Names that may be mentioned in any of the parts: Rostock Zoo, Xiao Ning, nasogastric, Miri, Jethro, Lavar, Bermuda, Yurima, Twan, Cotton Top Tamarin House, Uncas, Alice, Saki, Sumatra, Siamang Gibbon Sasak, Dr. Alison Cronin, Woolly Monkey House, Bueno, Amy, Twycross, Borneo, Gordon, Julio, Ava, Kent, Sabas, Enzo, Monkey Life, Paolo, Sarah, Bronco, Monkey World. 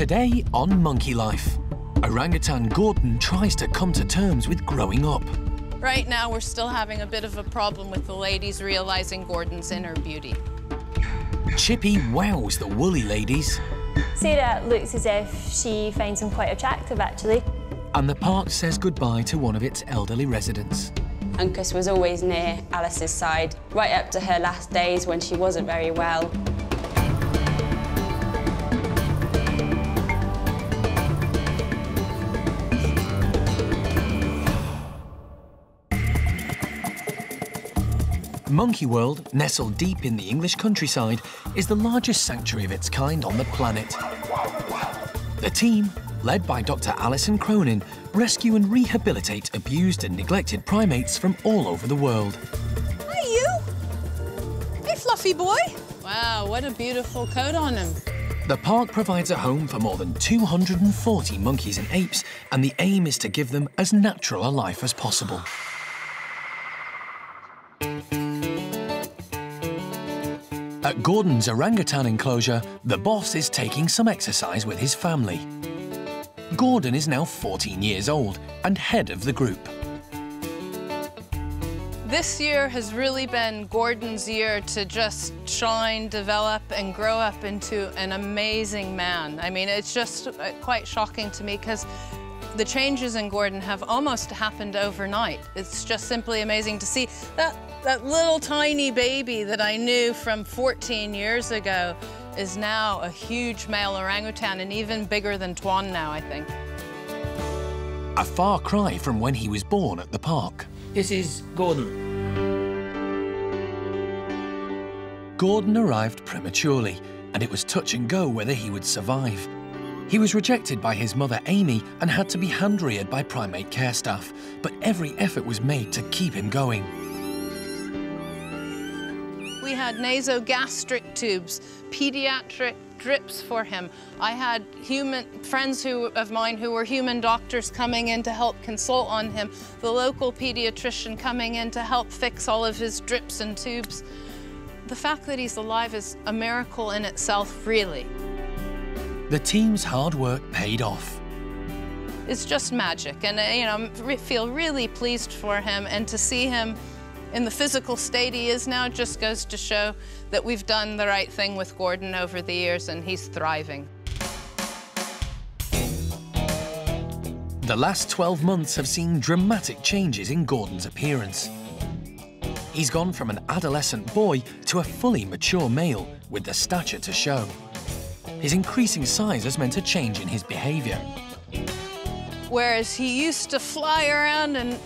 Today on Monkey Life, orangutan Gordon tries to come to terms with growing up. Right now, we're still having a bit of a problem with the ladies realizing Gordon's inner beauty. Chippy wows the woolly ladies. Sarah looks as if she finds him quite attractive, actually. And the park says goodbye to one of its elderly residents. Uncas was always near Alice's side, right up to her last days when she wasn't very well. Monkey World, nestled deep in the English countryside, is the largest sanctuary of its kind on the planet. The team, led by Dr. Alison Cronin, rescue and rehabilitate abused and neglected primates from all over the world. Hi, you! Hey, fluffy boy! Wow, what a beautiful coat on him. The park provides a home for more than 240 monkeys and apes, and the aim is to give them as natural a life as possible. At Gordon's orangutan enclosure, the boss is taking some exercise with his family. Gordon is now 14 years old and head of the group. This year has really been Gordon's year to just shine, develop, and grow up into an amazing man. I mean, it's just quite shocking to me because the changes in Gordon have almost happened overnight. It's just simply amazing to see that little tiny baby that I knew from 14 years ago is now a huge male orangutan and even bigger than Twan now, I think. A far cry from when he was born at the park. This is Gordon. Gordon arrived prematurely, and it was touch and go whether he would survive. He was rejected by his mother, Amy, and had to be hand-reared by primate care staff, but every effort was made to keep him going. We had nasogastric tubes, pediatric drips for him. I had friends of mine who were human doctors coming in to help consult on him, the local pediatrician coming in to help fix all of his drips and tubes. The fact that he's alive is a miracle in itself, really. The team's hard work paid off. It's just magic, and you know, I feel really pleased for him, and to see him in the physical state he is now just goes to show that we've done the right thing with Gordon over the years, and he's thriving. The last 12 months have seen dramatic changes in Gordon's appearance. He's gone from an adolescent boy to a fully mature male with the stature to show. His increasing size has meant a change in his behavior. Whereas he used to fly around and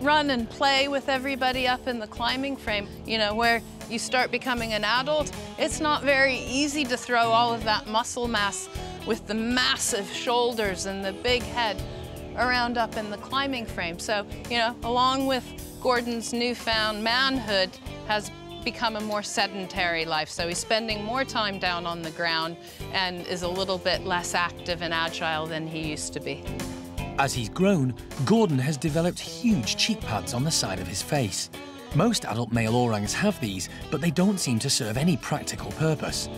run and play with everybody up in the climbing frame, you know, where you start becoming an adult, it's not very easy to throw all of that muscle mass with the massive shoulders and the big head around up in the climbing frame. So, you know, along with Gordon's newfound manhood has become a more sedentary life. So he's spending more time down on the ground and is a little bit less active and agile than he used to be. As he's grown, Gordon has developed huge cheek pads on the side of his face. Most adult male orangs have these, but they don't seem to serve any practical purpose.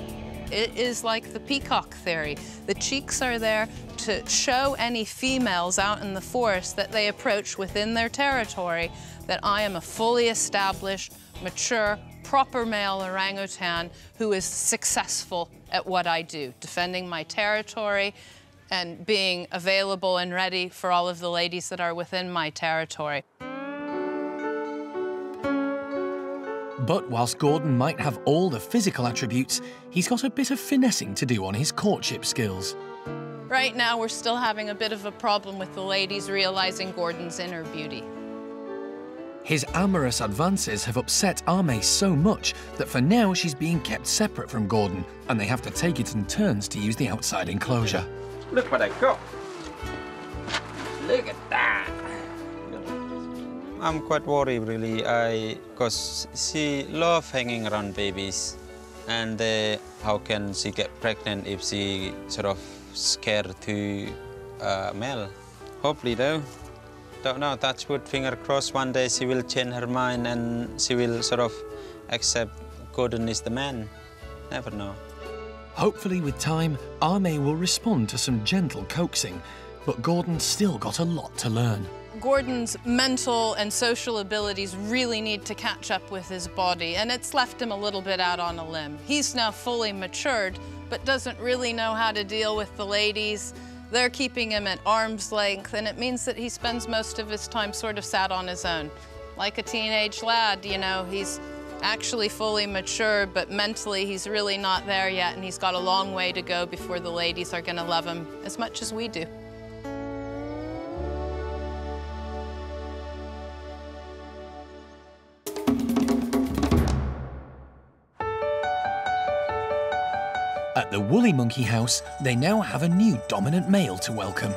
It is like the peacock theory. The cheeks are there to show any females out in the forest that they approach within their territory that I am a fully established, mature, proper male orangutan who is successful at what I do, defending my territory, and being available and ready for all of the ladies that are within my territory. But whilst Gordon might have all the physical attributes, he's got a bit of finessing to do on his courtship skills. Right now, we're still having a bit of a problem with the ladies realizing Gordon's inner beauty. His amorous advances have upset Ami so much that for now she's being kept separate from Gordon, and they have to take it in turns to use the outside enclosure. Look what I got. Look at that. I'm quite worried, really, because she loves hanging around babies. And how can she get pregnant if she sort of scared to male? Hopefully, though. Don't know, touch wood, finger crossed, one day she will change her mind and she will sort of accept Gordon is the man. Never know. Hopefully with time, Ame will respond to some gentle coaxing, but Gordon's still got a lot to learn. Gordon's mental and social abilities really need to catch up with his body, and it's left him a little bit out on a limb. He's now fully matured, but doesn't really know how to deal with the ladies. They're keeping him at arm's length, and it means that he spends most of his time sort of sat on his own. Like a teenage lad, you know, he's actually fully mature, but mentally he's really not there yet, and he's got a long way to go before the ladies are gonna love him as much as we do. At the Woolly Monkey House, they now have a new dominant male to welcome.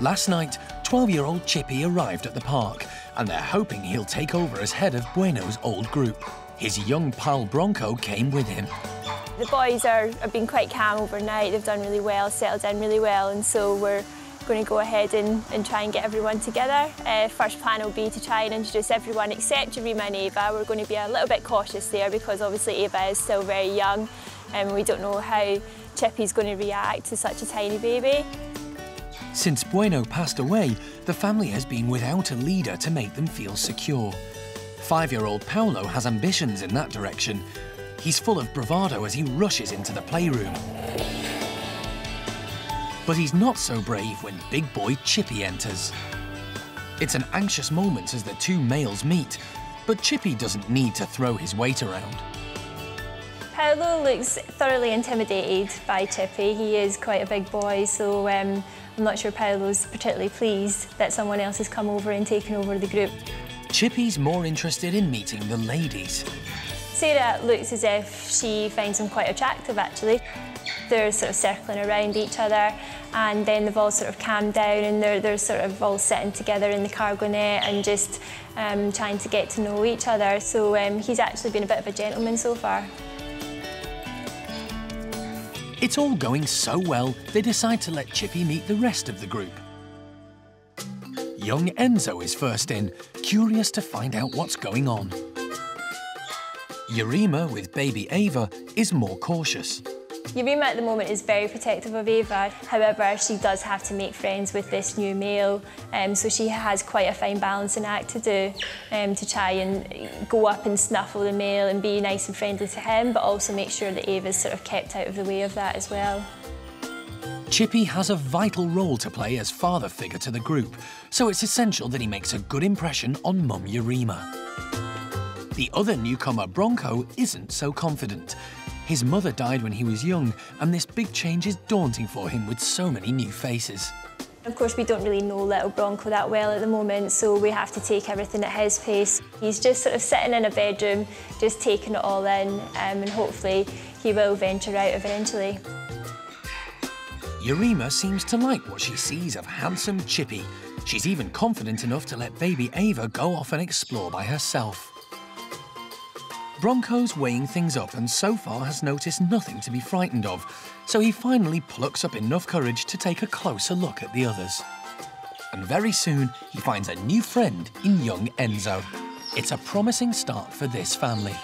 Last night, 12-year-old Chippy arrived at the park, and they're hoping he'll take over as head of Bueno's old group. His young pal Bronco came with him. The boys have been quite calm overnight. They've done really well, settled in really well, and so we're going to go ahead and try and get everyone together. First plan will be to try and introduce everyone except Yurima and Ava. We're going to be a little bit cautious there because obviously Ava is still very young, and we don't know how Chippy's going to react to such a tiny baby. Since Bueno passed away, the family has been without a leader to make them feel secure. 5-year-old Paolo has ambitions in that direction. He's full of bravado as he rushes into the playroom. But he's not so brave when big boy Chippy enters. It's an anxious moment as the two males meet, but Chippy doesn't need to throw his weight around. Paolo looks thoroughly intimidated by Chippy. He is quite a big boy, so I'm not sure Paolo's particularly pleased that someone else has come over and taken over the group. Chippy's more interested in meeting the ladies. Sarah looks as if she finds him quite attractive, actually. They're sort of circling around each other, and then they've all sort of calmed down, and they're sort of all sitting together in the cargo net and just trying to get to know each other. So he's actually been a bit of a gentleman so far. It's all going so well, they decide to let Chippy meet the rest of the group. Young Enzo is first in, curious to find out what's going on. Yurima, with baby Ava, is more cautious. Yurima at the moment is very protective of Ava. However, she does have to make friends with this new male, so she has quite a fine balancing act to do, to try and go up and snuffle the male and be nice and friendly to him, but also make sure that Ava's sort of kept out of the way of that as well. Chippy has a vital role to play as father figure to the group, so it's essential that he makes a good impression on Mum Yurima. The other newcomer, Bronco, isn't so confident. His mother died when he was young, and this big change is daunting for him with so many new faces. Of course, we don't really know little Bronco that well at the moment, so we have to take everything at his pace. He's just sort of sitting in a bedroom, just taking it all in, and hopefully he will venture out eventually. Yurima seems to like what she sees of handsome Chippy. She's even confident enough to let baby Ava go off and explore by herself. Bronco's weighing things up and so far has noticed nothing to be frightened of, so he finally plucks up enough courage to take a closer look at the others. And very soon, he finds a new friend in young Enzo. It's a promising start for this family.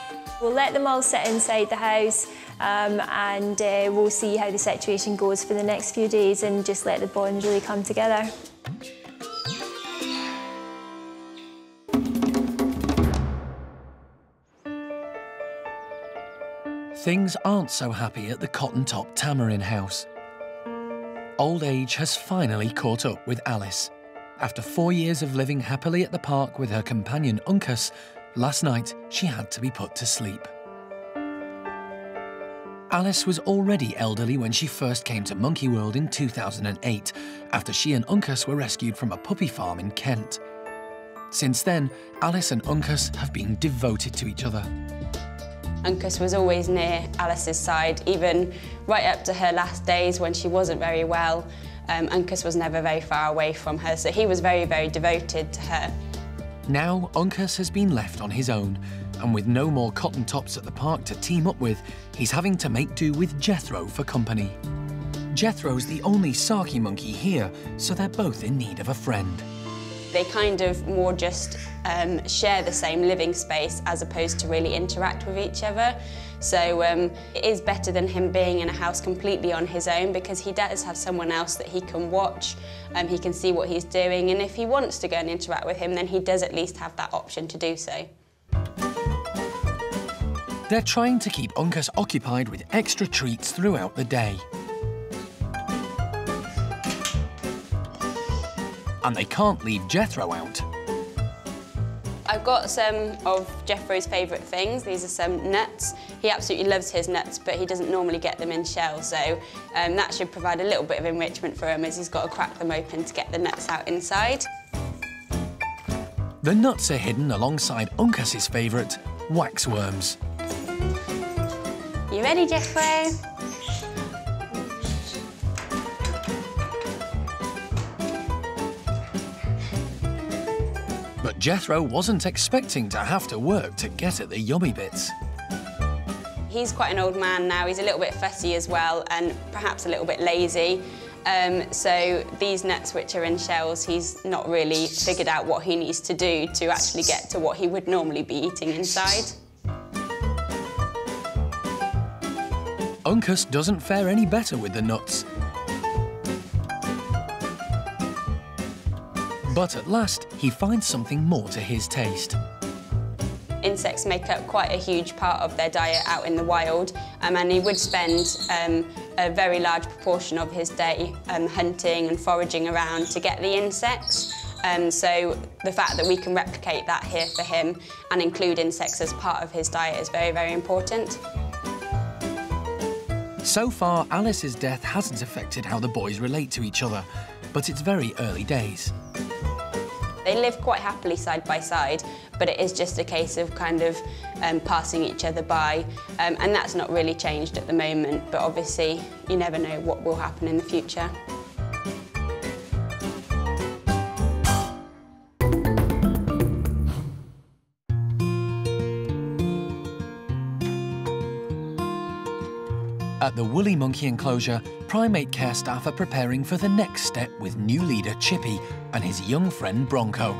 We'll let them all sit inside the house and we'll see how the situation goes for the next few days and just let the bond really come together. Things aren't so happy at the Cotton Top Tamarin House. Old age has finally caught up with Alice. After 4 years of living happily at the park with her companion Uncas, last night she had to be put to sleep. Alice was already elderly when she first came to Monkey World in 2008, after she and Uncas were rescued from a puppy farm in Kent. Since then, Alice and Uncas have been devoted to each other. Uncas was always near Alice's side, even right up to her last days when she wasn't very well. Uncas was never very far away from her, so he was very, very devoted to her. Now, Uncas has been left on his own, and with no more Cotton Tops at the park to team up with, he's having to make do with Jethro for company. Jethro's the only Saki monkey here, so they're both in need of a friend. They kind of more just share the same living space as opposed to really interact with each other. So it is better than him being in a house completely on his own, because he does have someone else that he can watch, he can see what he's doing, and if he wants to go and interact with him, then he does at least have that option to do so. They're trying to keep Uncas occupied with extra treats throughout the day. And they can't leave Jethro out. I've got some of Jethro's favourite things. These are some nuts. He absolutely loves his nuts, but he doesn't normally get them in shells, so that should provide a little bit of enrichment for him, as he's got to crack them open to get the nuts out inside. The nuts are hidden alongside Uncas's favourite, waxworms. You ready, Jethro? But Jethro wasn't expecting to have to work to get at the yummy bits. He's quite an old man now. He's a little bit fussy as well, and perhaps a little bit lazy. So these nuts, which are in shells, he's not really figured out what he needs to do to actually get to what he would normally be eating inside. Uncas doesn't fare any better with the nuts. But at last, he finds something more to his taste. Insects make up quite a huge part of their diet out in the wild, and he would spend a very large proportion of his day hunting and foraging around to get the insects. So the fact that we can replicate that here for him and include insects as part of his diet is very, very important. So far, Alice's death hasn't affected how the boys relate to each other, but it's very early days. They live quite happily side by side, but it is just a case of kind of passing each other by, and that's not really changed at the moment, but obviously you never know what will happen in the future. At the Woolly Monkey enclosure, primate care staff are preparing for the next step with new leader Chippy and his young friend Bronco.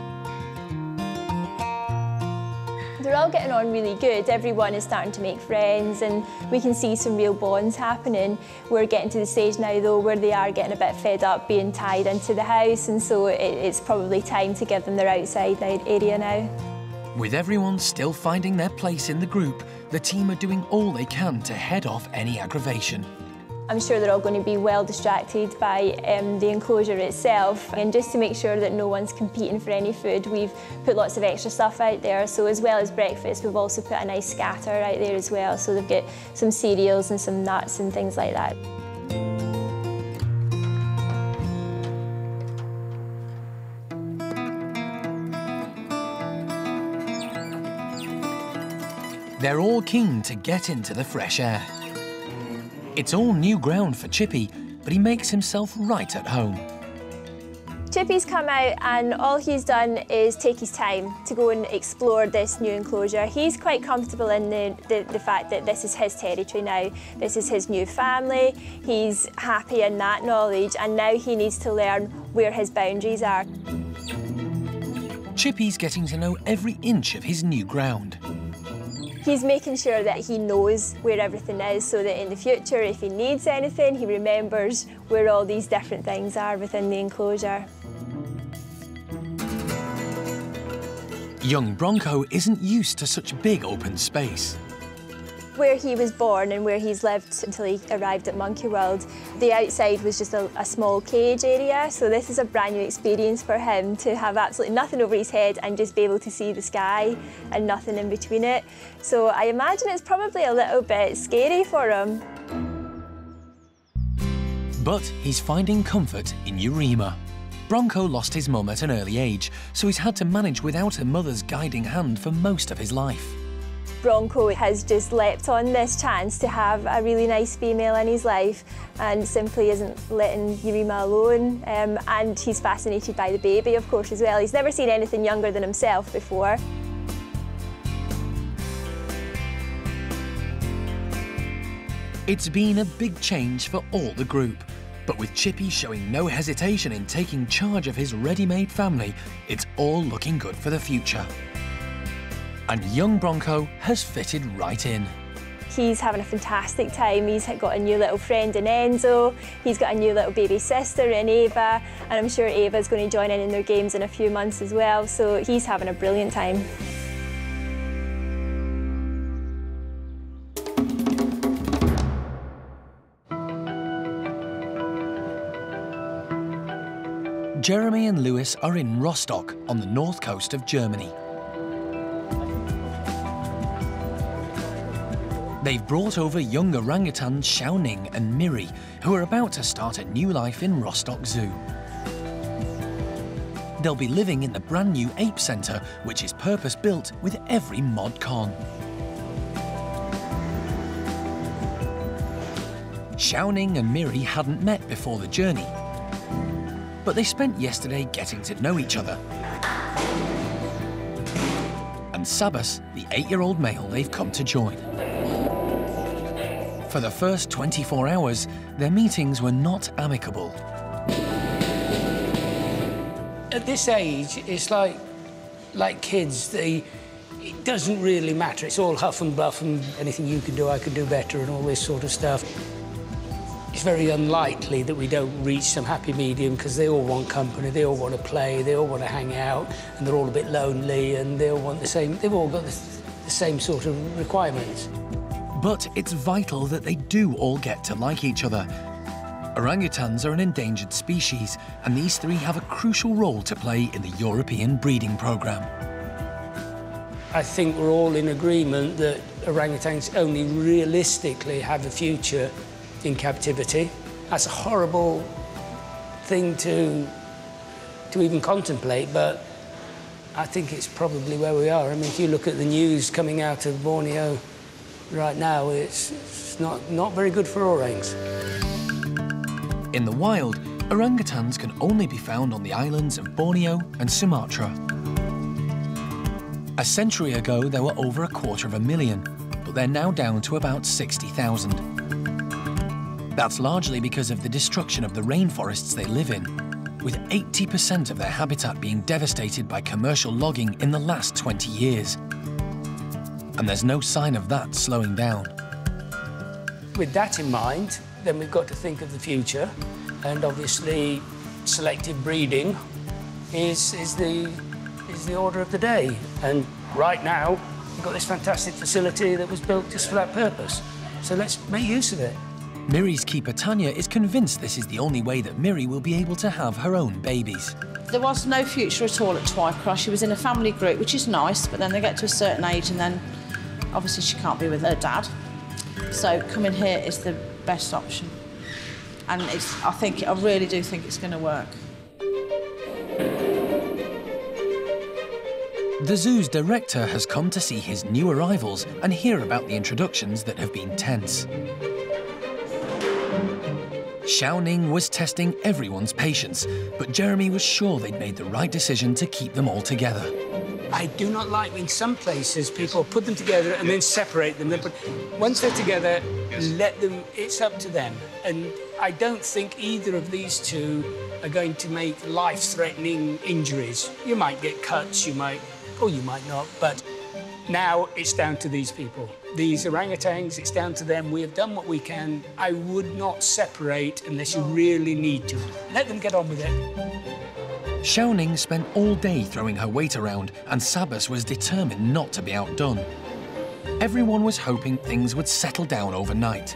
They're all getting on really good. Everyone is starting to make friends, and we can see some real bonds happening. We're getting to the stage now, though, where they are getting a bit fed up being tied into the house, and so it's probably time to give them their outside area now. With everyone still finding their place in the group, the team are doing all they can to head off any aggravation. I'm sure they're all going to be well distracted by the enclosure itself, and just to make sure that no one's competing for any food, we've put lots of extra stuff out there. So as well as breakfast, we've also put a nice scatter out there as well, so they've got some cereals and some nuts and things like that. They're all keen to get into the fresh air. It's all new ground for Chippy, but he makes himself right at home. Chippy's come out and all he's done is take his time to go and explore this new enclosure. He's quite comfortable in the fact that this is his territory now. This is his new family. He's happy in that knowledge, and now he needs to learn where his boundaries are. Chippy's getting to know every inch of his new ground. He's making sure that he knows where everything is, so that in the future, if he needs anything, he remembers where all these different things are within the enclosure. Young Bronco isn't used to such big open space. Where he was born and where he's lived until he arrived at Monkey World, the outside was just a small cage area, so this is a brand new experience for him to have absolutely nothing over his head and just be able to see the sky and nothing in between it. So I imagine it's probably a little bit scary for him. But he's finding comfort in Yurima. Bronco lost his mum at an early age, so he's had to manage without a mother's guiding hand for most of his life. Bronco has just leapt on this chance to have a really nice female in his life and simply isn't letting Yurima alone. And he's fascinated by the baby, of course, as well. He's never seen anything younger than himself before. It's been a big change for all the group, but with Chippy showing no hesitation in taking charge of his ready-made family, it's all looking good for the future. And young Bronco has fitted right in. He's having a fantastic time. He's got a new little friend in Enzo. He's got a new little baby sister in Ava. And I'm sure Ava's going to join in their games in a few months as well. So he's having a brilliant time. Jeremy and Lewis are in Rostock on the north coast of Germany. They've brought over young orangutans Xiao Ning and Miri, who are about to start a new life in Rostock Zoo. They'll be living in the brand new ape centre, which is purpose-built with every mod con. Xiao Ning and Miri hadn't met before the journey, but they spent yesterday getting to know each other. And Sabas, the 8-year-old male they've come to join. For the first 24 hours, their meetings were not amicable. At this age, it's like kids. It doesn't really matter. It's all huff and buff and anything you can do, I can do better and all this sort of stuff. It's very unlikely that we don't reach some happy medium because they all want company, they all want to play, they all want to hang out, and they're all a bit lonely and they all want the same. They've all got the same sort of requirements. But it's vital that they do all get to like each other. Orangutans are an endangered species, and these three have a crucial role to play in the European breeding programme. I think we're all in agreement that orangutans only realistically have a future in captivity. That's a horrible thing to even contemplate, but I think it's probably where we are. I mean, if you look at the news coming out of Borneo, right now, it's not very good for orangs. In the wild, orangutans can only be found on the islands of Borneo and Sumatra. A century ago, there were over 250,000, but they're now down to about 60,000. That's largely because of the destruction of the rainforests they live in, with 80% of their habitat being devastated by commercial logging in the last 20 years. And there's no sign of that slowing down. With that in mind, then we've got to think of the future, and obviously selective breeding is the order of the day. And right now, we've got this fantastic facility that was built just for that purpose. So let's make use of it. Miri's keeper Tanya is convinced this is the only way that Miri will be able to have her own babies. There was no future at all at Twycross. She was in a family group, which is nice, but then they get to a certain age and then obviously she can't be with her dad, so coming here is the best option, and I really do think it's going to work. The zoo's director has come to see his new arrivals and hear about the introductions that have been tense. Xiao Ning was testing everyone's patience, but Jeremy was sure they'd made the right decision to keep them all together. I do not like when some places people put them together and then separate them. But once they're together, let them, it's up to them. And I don't think either of these two are going to make life-threatening injuries. You might get cuts, you might, or you might not, but now it's down to these people. These orangutans, it's down to them. We have done what we can. I would not separate unless you really need to. Let them get on with it. Xiao Ning spent all day throwing her weight around, and Sabas was determined not to be outdone. Everyone was hoping things would settle down overnight.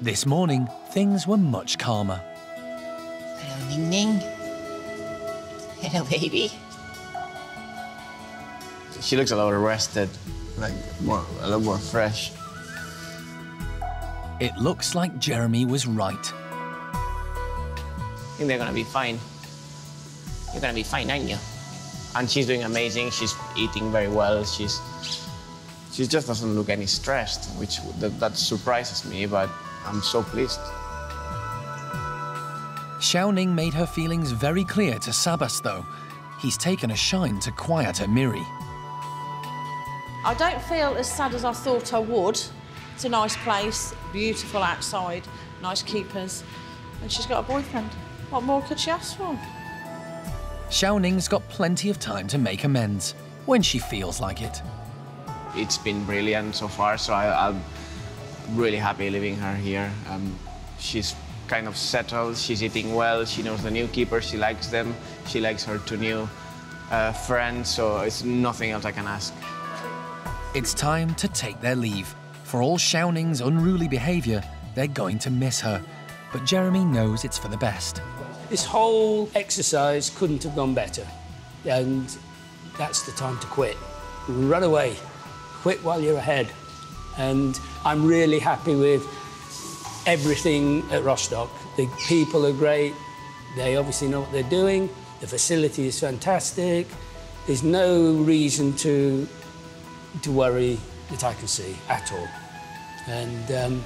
This morning, things were much calmer. Hello, Ning Ning. Hello, baby. She looks a lot rested, a lot more fresh. It looks like Jeremy was right. I think they're going to be fine. You're going to be fine, aren't you? And she's doing amazing. She's eating very well. She just doesn't look any stressed, which that surprises me, but I'm so pleased. Xiao Ning made her feelings very clear to Sabas, though. He's taken a shine to quieter Miri. I don't feel as sad as I thought I would. It's a nice place, beautiful outside, nice keepers, and she's got a boyfriend. What more could she ask for? Xiao Ning's got plenty of time to make amends when she feels like it. It's been brilliant so far, so I'm really happy leaving her here. She's kind of settled, she's eating well, she knows the new keeper, she likes them, she likes her two new friends, so it's nothing else I can ask. It's time to take their leave. For all Xiao Ning's unruly behaviour, they're going to miss her. But Jeremy knows it's for the best. This whole exercise couldn't have gone better. And that's the time to quit. Run away. Quit while you're ahead. And I'm really happy with everything at Rostock. The people are great. They obviously know what they're doing. The facility is fantastic. There's no reason to worry that I can see at all. And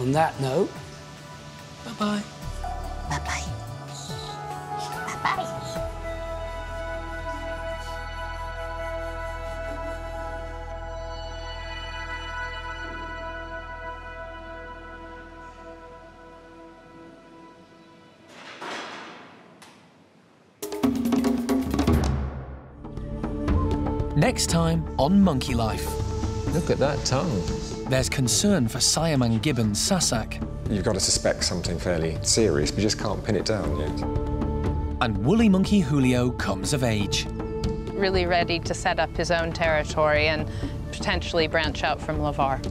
on that note, bye-bye. Bye-bye. Bye-bye. Next time on Monkey Life. Look at that tongue. There's concern for Siamang Gibbon Sasak. You've got to suspect something fairly serious, but you just can't pin it down yet. And Woolly Monkey Julio comes of age. Really ready to set up his own territory and potentially branch out from Lavar.